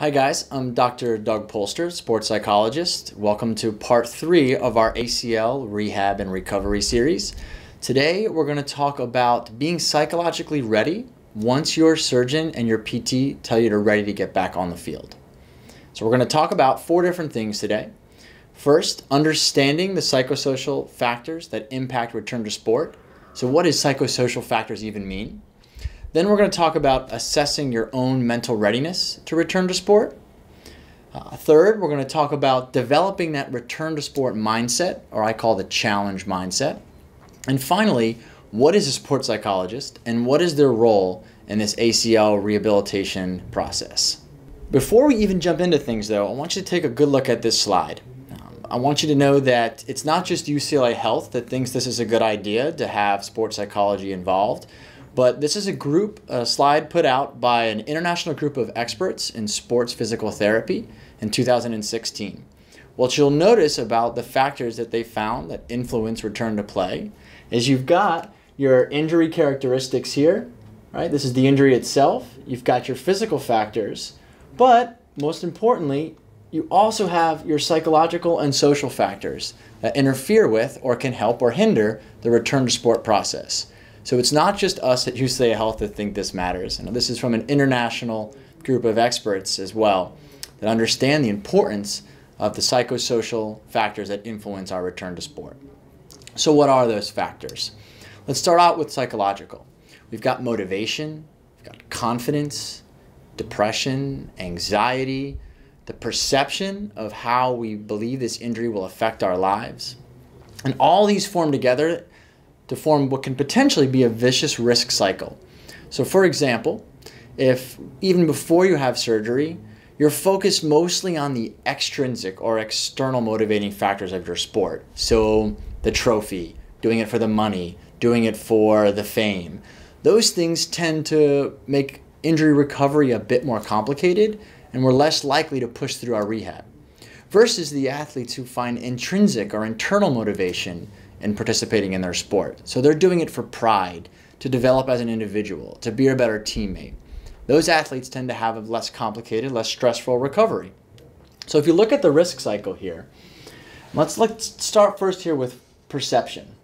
Hi guys, I'm Dr. Doug Polster, sports psychologist. Welcome to part 3 of our ACL rehab and recovery series. Today we're going to talk about being psychologically ready once your surgeon and your PT tell you they're ready to get back on the field. So we're going to talk about 4 different things today. First, understanding the psychosocial factors that impact return to sport. So what does psychosocial factors even mean? Then we're going to talk about assessing your own mental readiness to return to sport. Third, we're going to talk about developing that return to sport mindset, or I call the challenge mindset. And finally, what is a sports psychologist and what is their role in this ACL rehabilitation process? Before we even jump into things though, I want you to take a good look at this slide. I want you to know that it's not just UCLA Health that thinks this is a good idea to have sports psychology involved. But this is a slide put out by an international group of experts in sports physical therapy in 2016. What you'll notice about the factors that they found that influence return to play is you've got your injury characteristics here, right? This is the injury itself. You've got your physical factors, but most importantly, you also have your psychological and social factors that interfere with or can help or hinder the return to sport process. So it's not just us at UCLA Health that think this matters. And this is from an international group of experts as well that understand the importance of the psychosocial factors that influence our return to sport. So what are those factors? Let's start out with psychological. We've got motivation, we've got confidence, depression, anxiety, the perception of how we believe this injury will affect our lives. And all these form together to form what can potentially be a vicious risk cycle. So for example, if even before you have surgery, you're focused mostly on the extrinsic or external motivating factors of your sport. So the trophy, doing it for the money, doing it for the fame. Those things tend to make injury recovery a bit more complicated and we're less likely to push through our rehab. Versus the athletes who find intrinsic or internal motivation and participating in their sport. So they're doing it for pride, to develop as an individual, to be a better teammate. Those athletes tend to have a less complicated, less stressful recovery. So if you look at the risk cycle here, let's start first here with perception.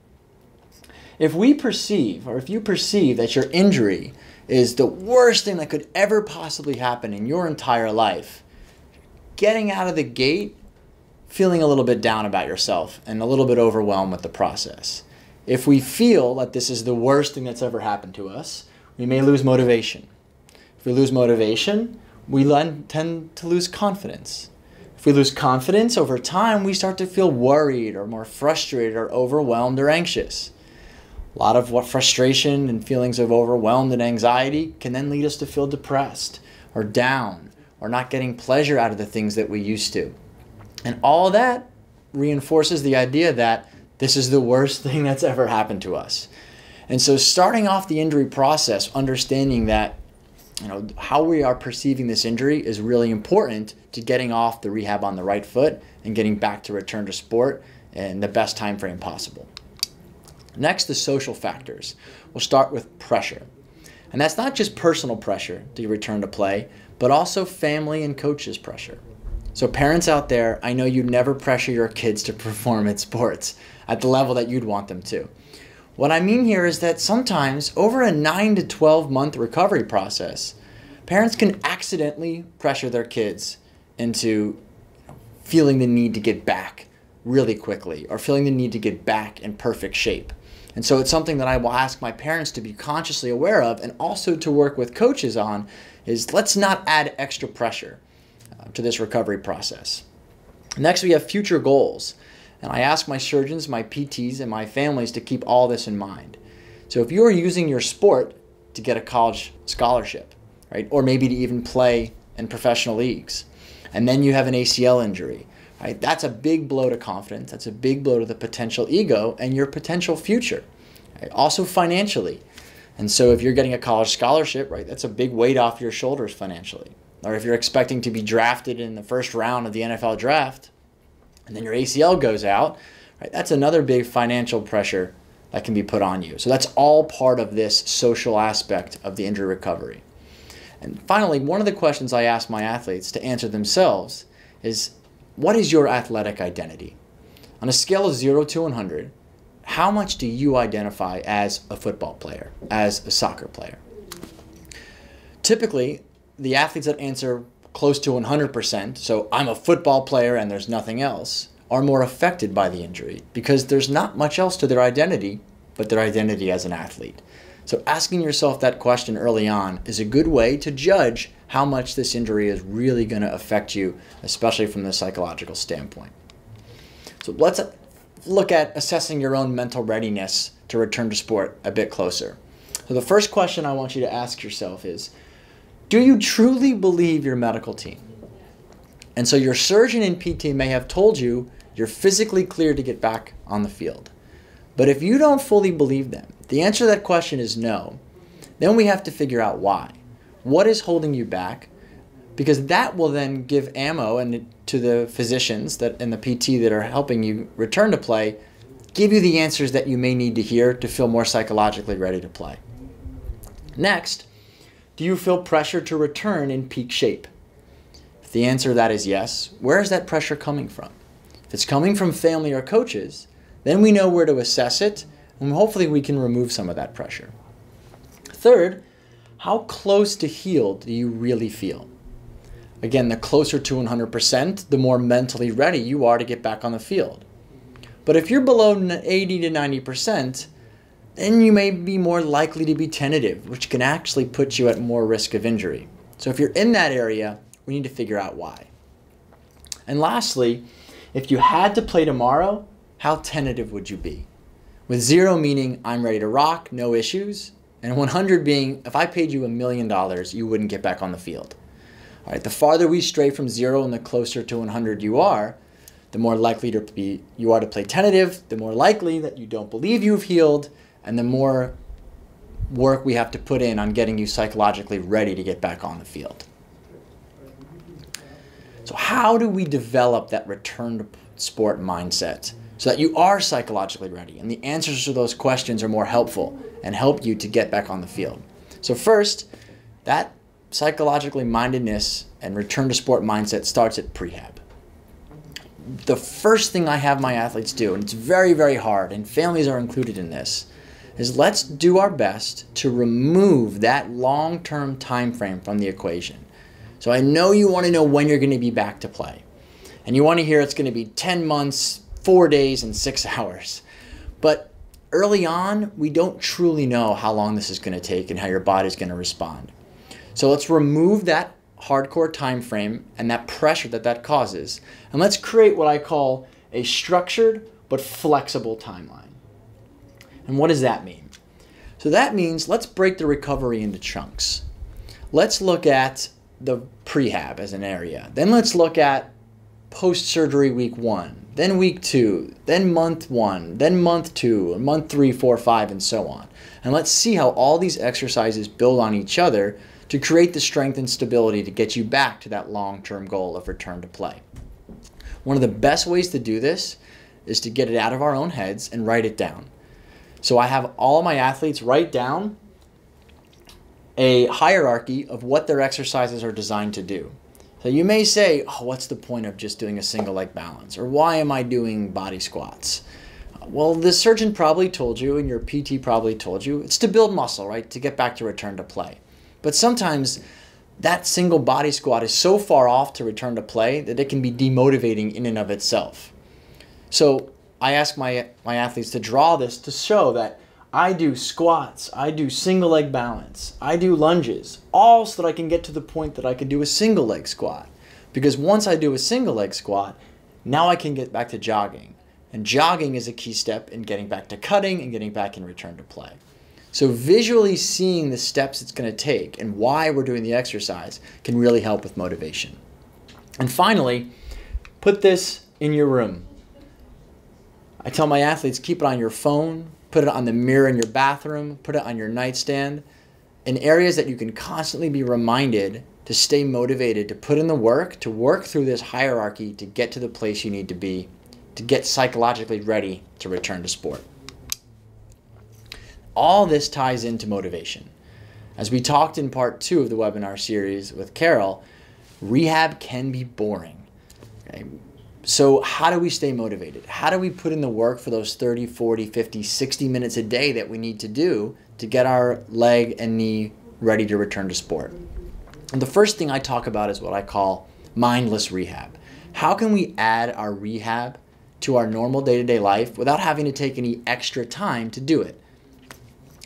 If we perceive, or if you perceive that your injury is the worst thing that could ever possibly happen in your entire life, getting out of the gate feeling a little bit down about yourself and a little bit overwhelmed with the process. If we feel that this is the worst thing that's ever happened to us, we may lose motivation. If we lose motivation, we tend to lose confidence. If we lose confidence over time, we start to feel worried or more frustrated or overwhelmed or anxious. A lot of what frustration and feelings of overwhelmed and anxiety can then lead us to feel depressed or down or not getting pleasure out of the things that we used to. And all that reinforces the idea that this is the worst thing that's ever happened to us. And so starting off the injury process, understanding that how we are perceiving this injury is really important to getting off the rehab on the right foot and getting back to return to sport in the best time frame possible. Next, the social factors. We'll start with pressure. And that's not just personal pressure to return to play, but also family and coaches pressure. So parents out there, I know you never pressure your kids to perform at sports at the level that you'd want them to. What I mean here is that sometimes over a 9 to 12 month recovery process, parents can accidentally pressure their kids into feeling the need to get back really quickly or feeling the need to get back in perfect shape. And so it's something that I will ask my parents to be consciously aware of and also to work with coaches on is let's not add extra pressure to this recovery process. Next, we have future goals. And I ask my surgeons, my PTs, and my families to keep all this in mind. So if you are using your sport to get a college scholarship, right, or maybe to even play in professional leagues, and then you have an ACL injury, right, that's a big blow to confidence. That's a big blow to the potential ego and your potential future, right? Also financially. And so if you're getting a college scholarship, right, that's a big weight off your shoulders financially. Or if you're expecting to be drafted in the first round of the NFL draft and then your ACL goes out, right, that's another big financial pressure that can be put on you. So that's all part of this social aspect of the injury recovery. And finally, one of the questions I ask my athletes to answer themselves is, what is your athletic identity? On a scale of 0 to 100, how much do you identify as a football player, as a soccer player? Typically, the athletes that answer close to 100%, so I'm a football player and there's nothing else, are more affected by the injury because there's not much else to their identity but their identity as an athlete. So asking yourself that question early on is a good way to judge how much this injury is really going to affect you, especially from the psychological standpoint. So let's look at assessing your own mental readiness to return to sport a bit closer. So the first question I want you to ask yourself is, do you truly believe your medical team? And so your surgeon and PT may have told you you're physically cleared to get back on the field. But if you don't fully believe them, the answer to that question is no, then we have to figure out why. What is holding you back? Because that will then give ammo and to the physicians that and the PT that are helping you return to play, give you the answers that you may need to hear to feel more psychologically ready to play. Next, do you feel pressure to return in peak shape? If the answer to that is yes, where is that pressure coming from? If it's coming from family or coaches, then we know where to assess it, and hopefully we can remove some of that pressure. Third, how close to healed do you really feel? Again, the closer to 100%, the more mentally ready you are to get back on the field. But if you're below 80 to 90%, then you may be more likely to be tentative, which can actually put you at more risk of injury. So if you're in that area, we need to figure out why. And lastly, if you had to play tomorrow, how tentative would you be? With 0 meaning I'm ready to rock, no issues, and 100 being if I paid you $1 million, you wouldn't get back on the field. All right, the farther we stray from 0 and the closer to 100 you are, the more likely you are to play tentative, the more likely that you don't believe you've healed, and the more work we have to put in on getting you psychologically ready to get back on the field. So how do we develop that return to sport mindset so that you are psychologically ready and the answers to those questions are more helpful and help you to get back on the field? So first, that psychologically mindedness and return to sport mindset starts at prehab. The first thing I have my athletes do, and it's very, very hard, and families are included in this, is let's do our best to remove that long-term time frame from the equation. So I know you want to know when you're going to be back to play, and you want to hear it's going to be 10 months, 4 days, and 6 hours. But early on, we don't truly know how long this is going to take and how your body is going to respond. So let's remove that hardcore time frame and that pressure that that causes, and let's create what I call a structured but flexible timeline. And what does that mean? So that means let's break the recovery into chunks. Let's look at the prehab as an area. Then let's look at post-surgery week 1, then week 2, then month 1, then month 2, and month 3, 4, 5, and so on. And let's see how all these exercises build on each other to create the strength and stability to get you back to that long-term goal of return to play. One of the best ways to do this is to get it out of our own heads and write it down. So I have all my athletes write down a hierarchy of what their exercises are designed to do. So you may say, oh, what's the point of just doing a single leg balance? Or why am I doing body squats? Well, the surgeon probably told you and your PT probably told you it's to build muscle, right? To get back to return to play. But sometimes that single body squat is so far off to return to play that it can be demotivating in and of itself. So I ask my athletes to draw this to show that I do squats, I do single leg balance, I do lunges, all so that I can get to the point that I can do a single leg squat. Because once I do a single leg squat, now I can get back to jogging. And jogging is a key step in getting back to cutting and getting back in return to play. So visually seeing the steps it's going to take and why we're doing the exercise can really help with motivation. And finally, put this in your room. I tell my athletes, keep it on your phone, put it on the mirror in your bathroom, put it on your nightstand, in areas that you can constantly be reminded to stay motivated, to put in the work, to work through this hierarchy to get to the place you need to be, to get psychologically ready to return to sport. All this ties into motivation. As we talked in part 2 of the webinar series with Carol, rehab can be boring. Okay? So how do we stay motivated? How do we put in the work for those 30, 40, 50, 60 minutes a day that we need to do to get our leg and knee ready to return to sport? And the first thing I talk about is what I call mindless rehab. How can we add our rehab to our normal day-to-day life without having to take any extra time to do it?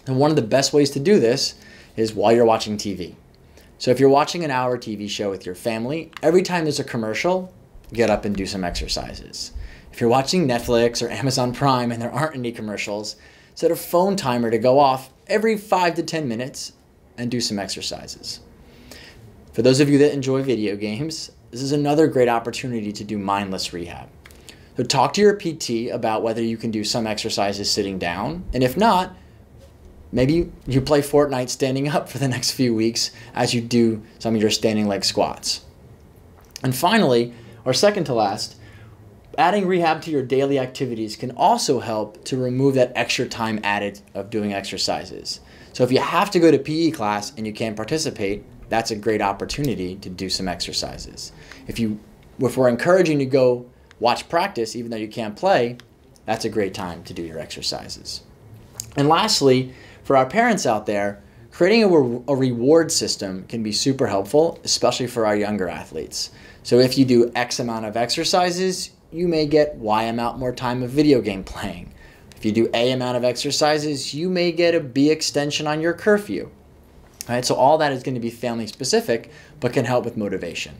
And one of the best ways to do this is while you're watching TV. So if you're watching an hour TV show with your family, every time there's a commercial, get up and do some exercises. If you're watching Netflix or Amazon Prime and there aren't any commercials, set a phone timer to go off every 5 to 10 minutes and do some exercises. For those of you that enjoy video games, this is another great opportunity to do mindless rehab. So talk to your PT about whether you can do some exercises sitting down, and if not, maybe you play Fortnite standing up for the next few weeks as you do some of your standing leg squats. And finally, or second to last, adding rehab to your daily activities can also help to remove that extra time added of doing exercises. So if you have to go to PE class and you can't participate, that's a great opportunity to do some exercises. If we're encouraging you to go watch practice even though you can't play, that's a great time to do your exercises. And lastly, for our parents out there, creating a reward system can be super helpful, especially for our younger athletes. So if you do X amount of exercises, you may get Y amount more time of video game playing. If you do A amount of exercises, you may get a B extension on your curfew. All right, so all that is going to be family specific, but can help with motivation.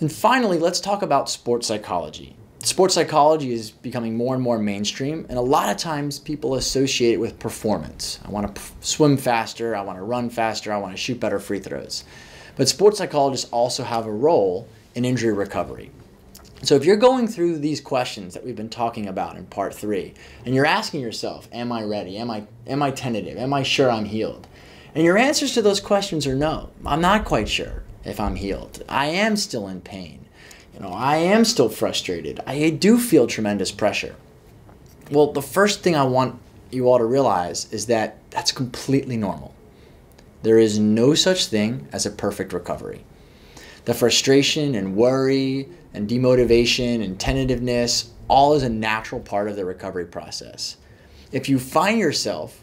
And finally, let's talk about sports psychology. Sports psychology is becoming more and more mainstream, and a lot of times people associate it with performance. I want to swim faster, I want to run faster, I want to shoot better free throws. But sports psychologists also have a role in injury recovery. So if you're going through these questions that we've been talking about in part 3, and you're asking yourself, am I ready? Am I tentative? Am I sure I'm healed? And your answers to those questions are no, I'm not quite sure if I'm healed. I am still in pain. You know, I am still frustrated. I do feel tremendous pressure. Well, the first thing I want you all to realize is that that's completely normal. There is no such thing as a perfect recovery. The frustration and worry and demotivation and tentativeness, all is a natural part of the recovery process. If you find yourself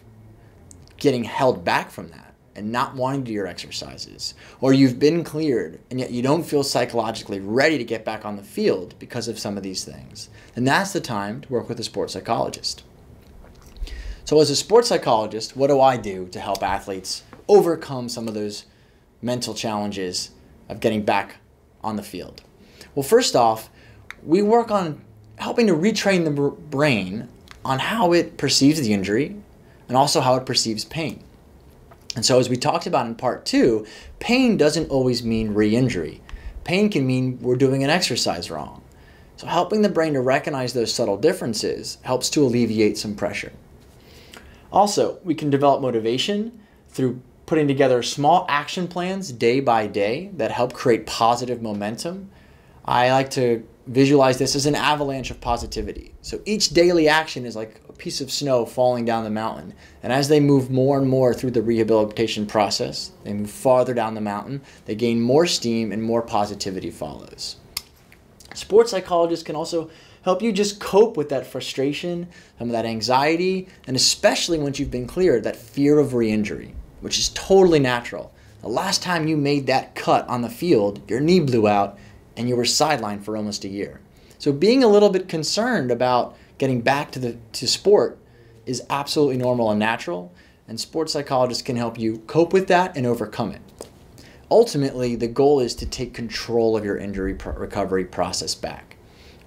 getting held back from that, and not wanting to do your exercises, or you've been cleared and yet you don't feel psychologically ready to get back on the field because of some of these things, then that's the time to work with a sports psychologist. So as a sports psychologist, what do I do to help athletes overcome some of those mental challenges of getting back on the field? Well, first off, we work on helping to retrain the brain on how it perceives the injury and also how it perceives pain. And so as we talked about in part 2, pain doesn't always mean re-injury. Pain can mean we're doing an exercise wrong. So helping the brain to recognize those subtle differences helps to alleviate some pressure. Also, we can develop motivation through putting together small action plans day by day that help create positive momentum. I like to visualize this as an avalanche of positivity. So each daily action is like a piece of snow falling down the mountain. And as they move more and more through the rehabilitation process, they move farther down the mountain, they gain more steam and more positivity follows. Sports psychologists can also help you just cope with that frustration, some of that anxiety, and especially once you've been cleared, that fear of re-injury, which is totally natural. The last time you made that cut on the field, your knee blew out, and you were sidelined for almost a year. So being a little bit concerned about getting back to sport is absolutely normal and natural, and sports psychologists can help you cope with that and overcome it. Ultimately, the goal is to take control of your injury recovery process back.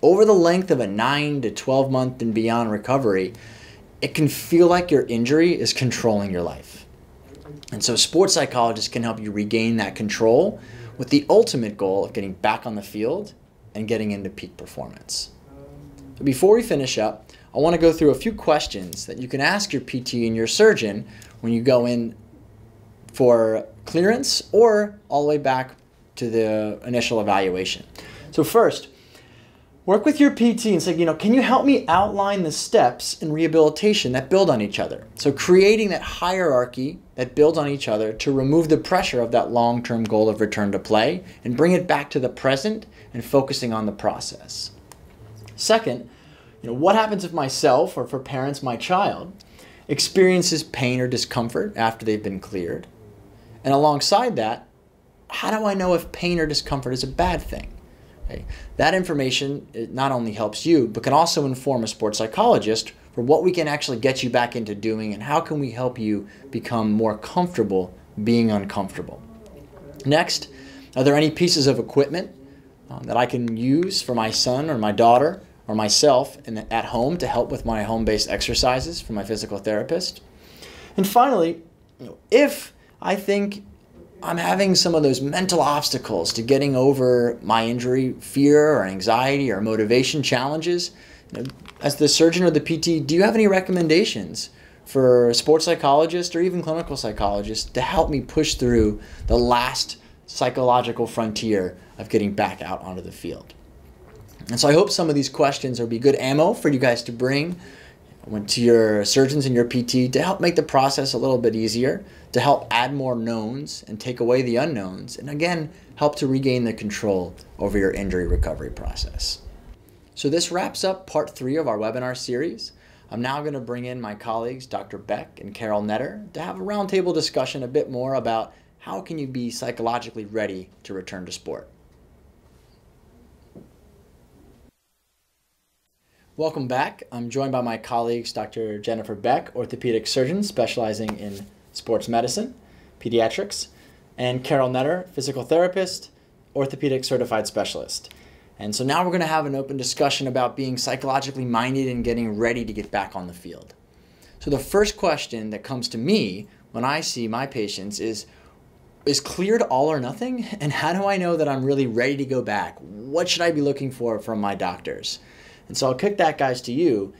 Over the length of a 9 to 12 month and beyond recovery, it can feel like your injury is controlling your life. And so sports psychologists can help you regain that control with the ultimate goal of getting back on the field and getting into peak performance. So before we finish up, I want to go through a few questions that you can ask your PT and your surgeon when you go in for clearance or all the way back to the initial evaluation. So first, Work with your PT and say, you know, can you help me outline the steps in rehabilitation that build on each other? So creating that hierarchy that builds on each other to remove the pressure of that long-term goal of return to play and bring it back to the present and focusing on the process. Second, you know, what happens if myself or for parents, my child experiences pain or discomfort after they've been cleared? And alongside that, how do I know if pain or discomfort is a bad thing? Okay. That information, it not only helps you, but can also inform a sports psychologist for what we can actually get you back into doing and how can we help you become more comfortable being uncomfortable. Next, are there any pieces of equipment that I can use for my son or my daughter or myself at home to help with my home-based exercises for my physical therapist? And finally, you know, if I think I'm having some of those mental obstacles to getting over my injury, fear or anxiety or motivation challenges, you know, as the surgeon or the PT, do you have any recommendations for a sports psychologist or even clinical psychologist to help me push through the last psychological frontier of getting back out onto the field? And so I hope some of these questions will be good ammo for you guys to bring to your surgeons and your PT to help make the process a little bit easier, to help add more knowns and take away the unknowns, and again, help to regain the control over your injury recovery process. So this wraps up part 3 of our webinar series. I'm now going to bring in my colleagues, Dr. Beck and Carol Netter, to have a roundtable discussion a bit more about how can you be psychologically ready to return to sport. Welcome back. I'm joined by my colleagues, Dr. Jennifer Beck, orthopedic surgeon specializing in sports medicine, pediatrics, and Carol Netter, physical therapist, orthopedic certified specialist. And so now we're going to have an open discussion about being psychologically minded and getting ready to get back on the field. So the first question that comes to me when I see my patients is cleared all or nothing? And how do I know that I'm really ready to go back? What should I be looking for from my doctors? And so I'll kick that, guys, to you.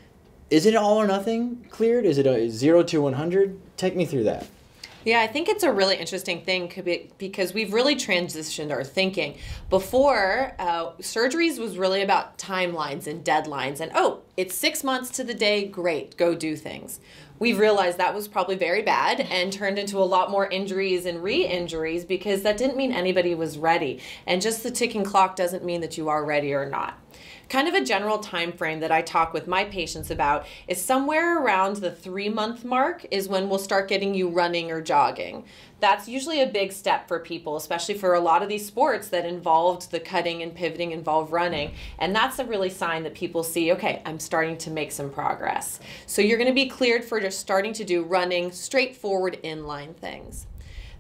Is it all or nothing cleared? Is it a 0 to 100? Take me through that. Yeah, I think it's a really interesting thing because we've really transitioned our thinking. Before, surgeries was really about timelines and deadlines and, oh, it's 6 months to the day, great, go do things. We've realized that was probably very bad and turned into a lot more injuries and re-injuries because that didn't mean anybody was ready. And just the ticking clock doesn't mean that you are ready or not. Kind of a general time frame that I talk with my patients about is somewhere around the 3-month mark is when we'll start getting you running or jogging. That's usually a big step for people, especially for a lot of these sports that involved the cutting and pivoting involve running. And that's a really sign that people see, okay, I'm starting to make some progress. So you're going to be cleared for just starting to do running, straightforward inline things.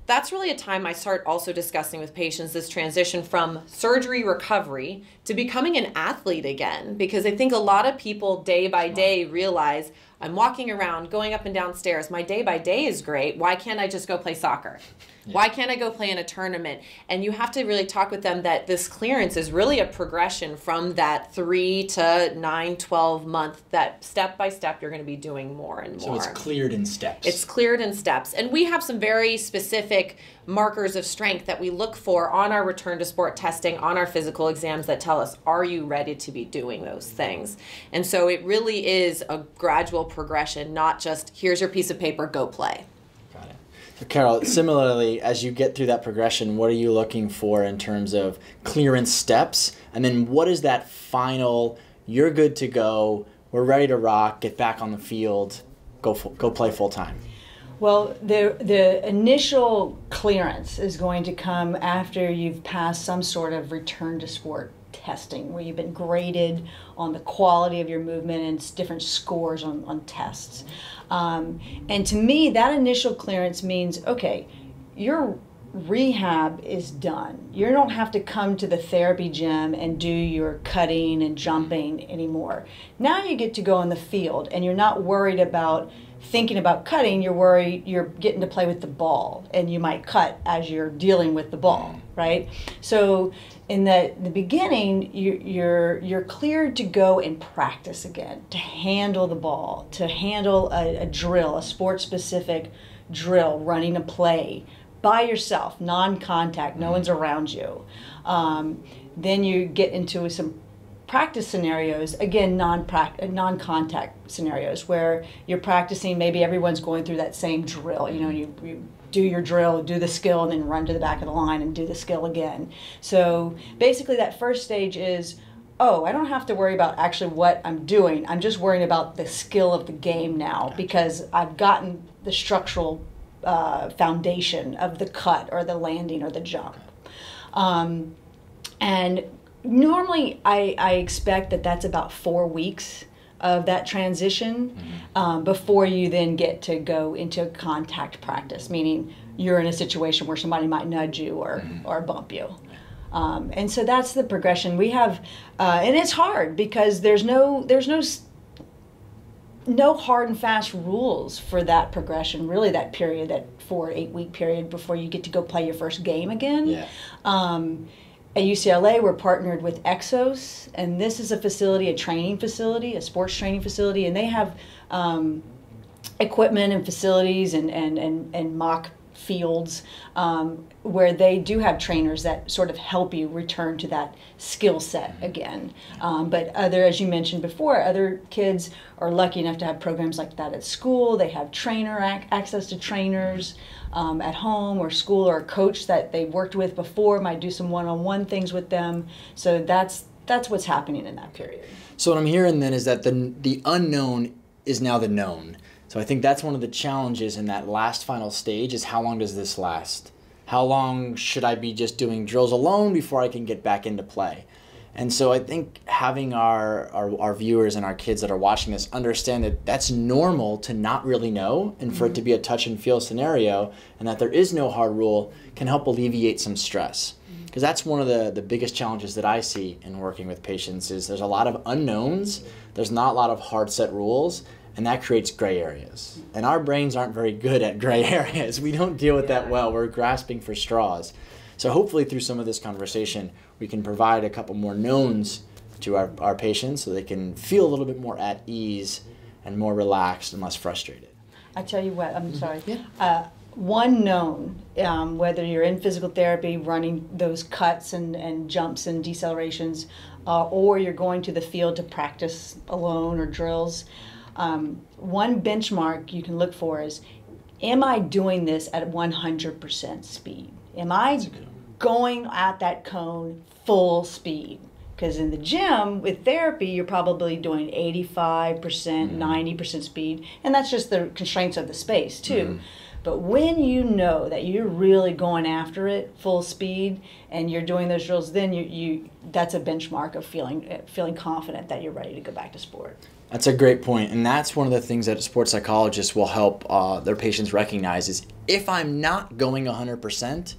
That's really a time I start also discussing with patients this transition from surgery recovery to becoming an athlete again, because I think a lot of people day by day realize I'm walking around, going up and down stairs, my day by day is great, why can't I just go play soccer? Yeah. Why can't I go play in a tournament? And you have to really talk with them that this clearance is really a progression from that 3 to 9, 12 month, that step by step you're going to be doing more and more. So it's cleared in steps. It's cleared in steps. And we have some very specific markers of strength that we look for on our return to sport testing, on our physical exams that tell us, are you ready to be doing those things? And so it really is a gradual progression, not just here's your piece of paper, go play. So Carol, similarly, as you get through that progression, what are you looking for in terms of clearance steps? And then what is that final, you're good to go, we're ready to rock, get back on the field, go play full time? Well, the initial clearance is going to come after you've passed some sort of return to sport testing, where you've been graded on the quality of your movement and different scores on tests. And to me, that initial clearance means, okay, your rehab is done. You don't have to come to the therapy gym and do your cutting and jumping anymore. Now you get to go in the field, and you're not worried about thinking about cutting. You're worried you're getting to play with the ball, and you might cut as you're dealing with the ball, right? So in the beginning, you're cleared to go and practice again, to handle the ball, to handle a drill, a sport-specific drill, running a play by yourself, non-contact, no one's around you. Then you get into some practice scenarios, again, non-contact scenarios where you're practicing, maybe everyone's going through that same drill, you know, you do your drill, do the skill, and then run to the back of the line and do the skill again. So basically that first stage is, oh, I don't have to worry about actually what I'm doing. I'm just worrying about the skill of the game now because I've gotten the structural foundation of the cut or the landing or the jump. And normally I expect that that's about 4 weeks of that transition before you then get to go into contact practice, meaning you're in a situation where somebody might nudge you or bump you. And so that's the progression we have, and it's hard because there's no hard and fast rules for that progression, really, that period, that 4 or 8 week period before you get to go play your first game again. Yeah. At UCLA, we're partnered with Exos, and this is a facility, a training facility, a sports training facility, and they have equipment and facilities and mock fields where they do have trainers that sort of help you return to that skill set again. But as you mentioned before, other kids are lucky enough to have programs like that at school. They have trainer access to trainers at home or school, or a coach that they worked with before might do some one-on-one things with them. So that's what's happening in that period. So what I'm hearing then is that the unknown is now the known. So I think that's one of the challenges in that last final stage is how long does this last? How long should I be just doing drills alone before I can get back into play? And so I think having our viewers and our kids that are watching this understand that that's normal to not really know, and for it to be a touch and feel scenario, and that there is no hard rule, can help alleviate some stress. Because that's one of the biggest challenges that I see in working with patients is there's a lot of unknowns, there's not a lot of hard set rules, and that creates gray areas. And our brains aren't very good at gray areas. We don't deal with that well. We're grasping for straws. So hopefully through some of this conversation, we can provide a couple more knowns to our patients so they can feel a little bit more at ease and more relaxed and less frustrated. I tell you what, I'm sorry. Yeah. One known, whether you're in physical therapy, running those cuts and jumps and decelerations, or you're going to the field to practice alone or drills, one benchmark you can look for is, am I doing this at 100% speed? Am I going at that cone full speed? Because in the gym, with therapy, you're probably doing 85%, 90% speed, and that's just the constraints of the space, too. But when you know that you're really going after it full speed and you're doing those drills, then that's a benchmark of feeling confident that you're ready to go back to sport. That's a great point, and that's one of the things that sports psychologists will help their patients recognize is if I'm not going 100%,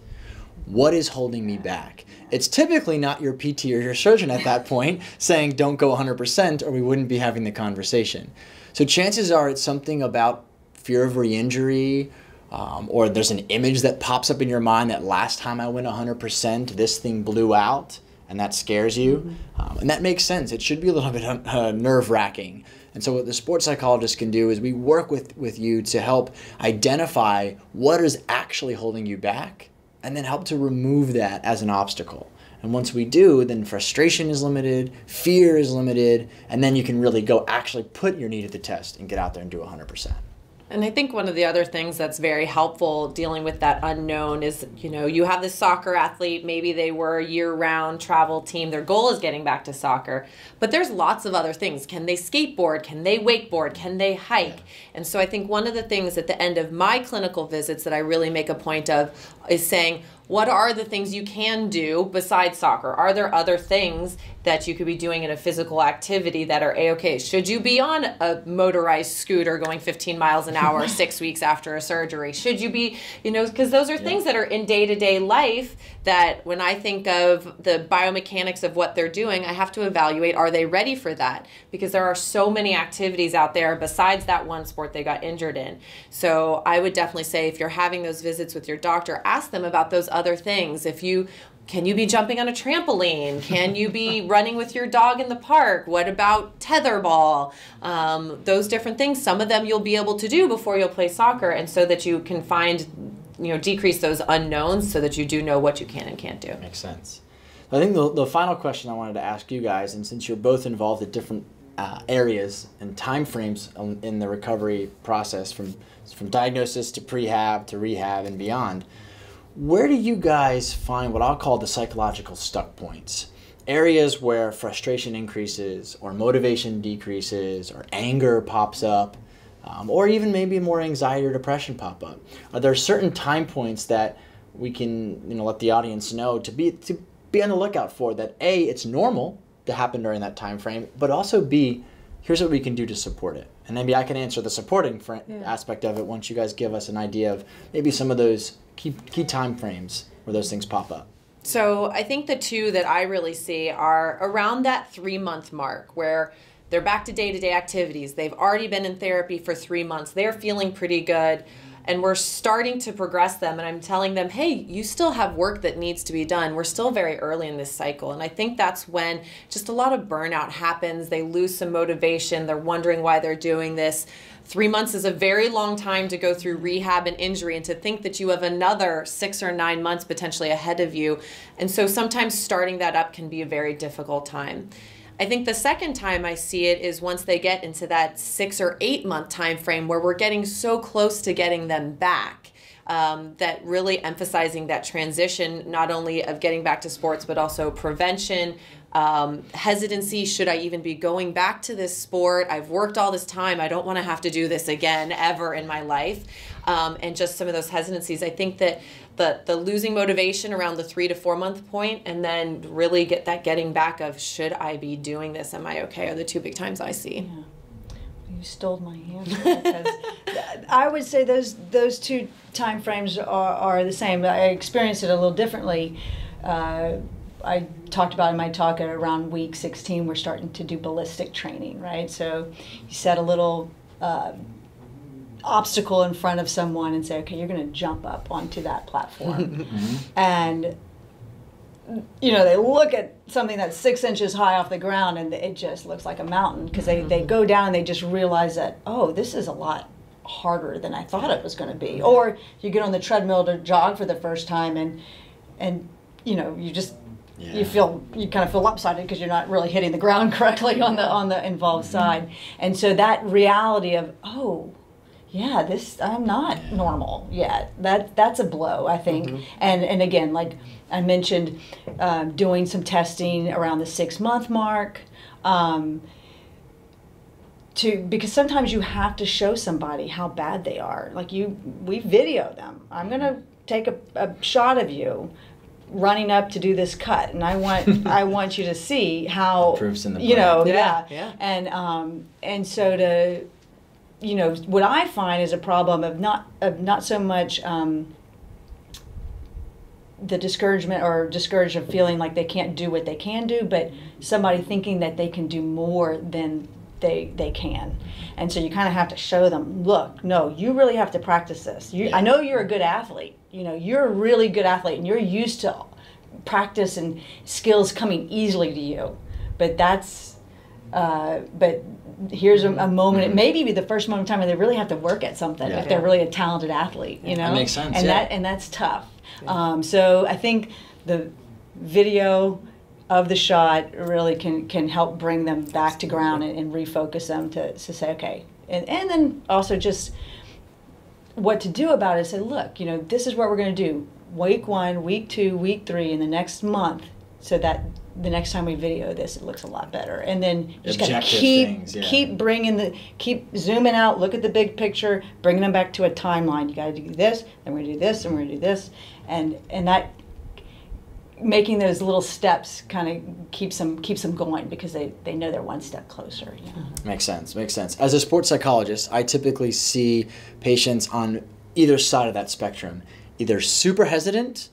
what is holding me back? It's typically not your PT or your surgeon at that point saying don't go 100% or we wouldn't be having the conversation. So chances are it's something about fear of re-injury, or there's an image that pops up in your mind that last time I went 100%, this thing blew out, and that scares you. And that makes sense. It should be a little bit nerve-wracking. And so what the sports psychologist can do is we work with you to help identify what is actually holding you back and then help to remove that as an obstacle. And once we do, then frustration is limited, fear is limited, and then you can really go actually put your knee to the test and get out there and do 100%. And I think one of the other things that's very helpful dealing with that unknown is, you know, you have this soccer athlete, maybe they were a year-round travel team, their goal is getting back to soccer, but there's lots of other things. Can they skateboard? Can they wakeboard? Can they hike? Yeah. And so I think one of the things at the end of my clinical visits that I really make a point of is saying, what are the things you can do besides soccer? Are there other things that you could be doing in a physical activity that are A-okay? Should you be on a motorized scooter going 15 miles an hour 6 weeks after a surgery? Should you be, you know, because those are things that are in day-to-day life that when I think of the biomechanics of what they're doing, I have to evaluate, are they ready for that? Because there are so many activities out there besides that one sport they got injured in. So I would definitely say if you're having those visits with your doctor, ask them about those other things. If you can you be jumping on a trampoline? Can you be running with your dog in the park? What about tetherball? Those different things. Some of them you'll be able to do before you'll play soccer, and so that you can find, you know, decrease those unknowns so that you do know what you can and can't do. Makes sense. I think the final question I wanted to ask you guys, and since you're both involved at different areas and time frames in the recovery process from diagnosis to prehab to rehab and beyond, where do you guys find what I'll call the psychological stuck points? Areas where frustration increases or motivation decreases or anger pops up, or even maybe more anxiety or depression pop up. Are there certain time points that we can let the audience know to be on the lookout for, that A, it's normal to happen during that time frame, but also B, here's what we can do to support it? And maybe I can answer the supporting aspect of it once you guys give us an idea of maybe some of those key time frames where those things pop up. So I think the two that I really see are around that 3-month mark, where they're back to day-to-day activities. They've already been in therapy for 3 months. They're feeling pretty good, and we're starting to progress them. And I'm telling them, hey, you still have work that needs to be done. We're still very early in this cycle. And I think that's when just a lot of burnout happens. They lose some motivation. They're wondering why they're doing this. 3 months is a very long time to go through rehab and injury, and to think that you have another 6 or 9 months potentially ahead of you. And so sometimes starting that up can be a very difficult time. I think the second time I see it is once they get into that 6 or 8 month time frame, where we're getting so close to getting them back, that really emphasizing that transition, not only of getting back to sports, but also prevention, hesitancy. Should I even be going back to this sport? I've worked all this time. I don't want to have to do this again ever in my life. And just some of those hesitancies. I think that the losing motivation around the 3 to 4 month point, and then really get that getting back of, should I be doing this? Am I okay? Are the two big times I see. Yeah. You stole my answer, because I would say those two time frames are the same. I experienced it a little differently. I talked about in my talk at around week 16, we're starting to do ballistic training, right? So you set a little obstacle in front of someone and say, okay, you're going to jump up onto that platform. And, they look at something that's 6 inches high off the ground and it just looks like a mountain, because they go down and they just realize that, oh, this is a lot harder than I thought it was going to be. Or you get on the treadmill to jog for the first time and you just... Yeah. You kind of feel lopsided because you're not really hitting the ground correctly on the involved side, and so that reality of, oh, yeah, I'm not normal yet. That's a blow, I think. And again, like I mentioned, doing some testing around the 6 month mark, because sometimes you have to show somebody how bad they are. Like we video them. I'm gonna take a shot of you running up to do this cut, and I want you to see how proofs in the brain. And so what I find is a problem of not so much the discouragement or discouraged of feeling like they can't do what they can do, but somebody thinking that they can do more than they can. And so you kind of have to show them, look, no, you really have to practice this. I know you're a good athlete. You're a really good athlete, and you're used to practice and skills coming easily to you. But here's a moment. It may be the first moment in time where they really have to work at something if they're really a talented athlete. That makes sense. And that's tough. Yeah. So I think the video of the shot really can help bring them back to ground and refocus them to say, okay. And then also just what to do about it is say, look, this is what we're going to do. Week 1, week 2, week 3, and the next month, so that the next time we video this, it looks a lot better. And then you just got to keep zooming out, look at the big picture, bringing them back to a timeline. You got to do this, and we're going to do this, and we're going to do this. And that, making those little steps kind of keeps them going, because they know they're one step closer. Makes sense. As a sports psychologist, I typically see patients on either side of that spectrum, either super hesitant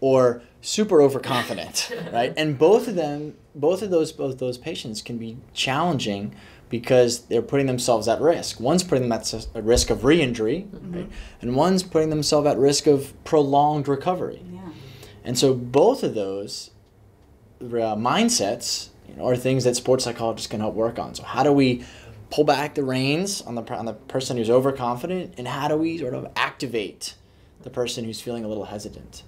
or super overconfident, right? And both of those patients can be challenging, because they're putting themselves at risk. One's putting them at risk of re-injury, right? And one's putting themselves at risk of prolonged recovery. And so both of those mindsets are things that sports psychologists can help work on. So how do we pull back the reins on the person who's overconfident, and how do we sort of activate the person who's feeling a little hesitant.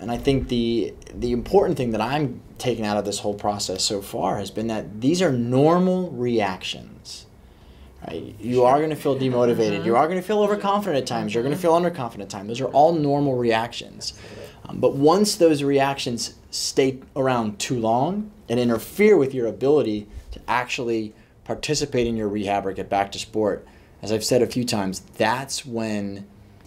And I think the important thing that I'm taking out of this whole process so far has been that these are normal reactions. Right? You are going to feel demotivated. You are going to feel overconfident at times. You're going to feel underconfident at times. Those are all normal reactions. But once those reactions stay around too long and interfere with your ability to actually participate in your rehab or get back to sport, as I've said a few times, that's when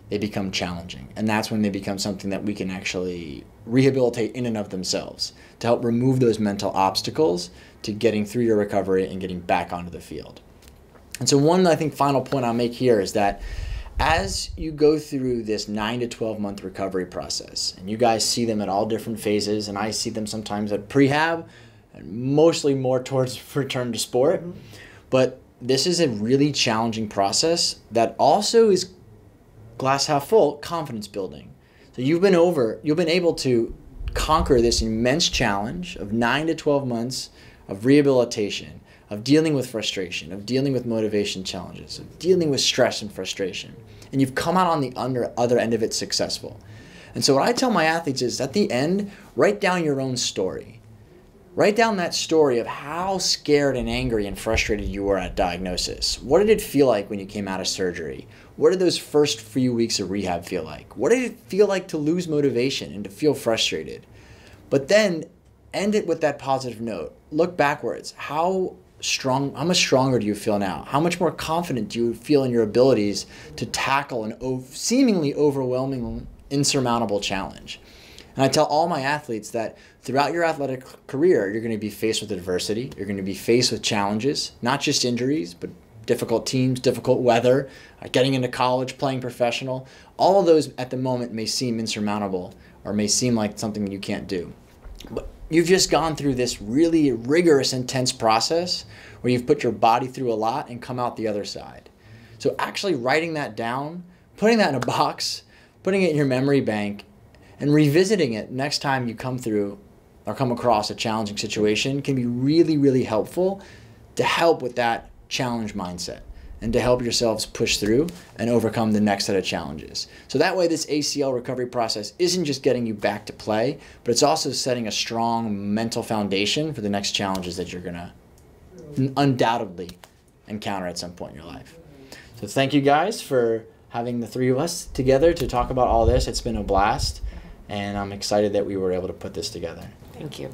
they become challenging. And that's when they become something that we can actually rehabilitate in and of themselves to help remove those mental obstacles to getting through your recovery and getting back onto the field. And so one, I think, final point I'll make here is that as you go through this 9 to 12-month recovery process, and you guys see them at all different phases, and I see them sometimes at prehab, and mostly more towards return to sport, but this is a really challenging process that also is glass half full, confidence building. So you've been able to conquer this immense challenge of 9 to 12 months of rehabilitation, of dealing with frustration, of dealing with motivation challenges, of dealing with stress and frustration. And you've come out on the other end of it successful. And so what I tell my athletes is at the end, write down your own story. Write down that story of how scared and angry and frustrated you were at diagnosis. What did it feel like when you came out of surgery? What did those first few weeks of rehab feel like? What did it feel like to lose motivation and to feel frustrated? But then end it with that positive note. Look backwards. How much stronger do you feel now? How much more confident do you feel in your abilities to tackle an seemingly overwhelming, insurmountable challenge? And I tell all my athletes that throughout your athletic career, you're going to be faced with adversity. You're going to be faced with challenges, not just injuries, but difficult teams, difficult weather, getting into college, playing professional. All of those at the moment may seem insurmountable or may seem like something you can't do. But you've just gone through this really rigorous, intense process where you've put your body through a lot and come out the other side. So actually writing that down, putting that in a box, putting it in your memory bank, and revisiting it next time you come through or come across a challenging situation can be really, really helpful to help with that challenge mindset and to help yourselves push through and overcome the next set of challenges. So that way this ACL recovery process isn't just getting you back to play, but it's also setting a strong mental foundation for the next challenges that you're gonna undoubtedly encounter at some point in your life. So thank you guys for having the three of us together to talk about all this. It's been a blast. And I'm excited that we were able to put this together. Thank you.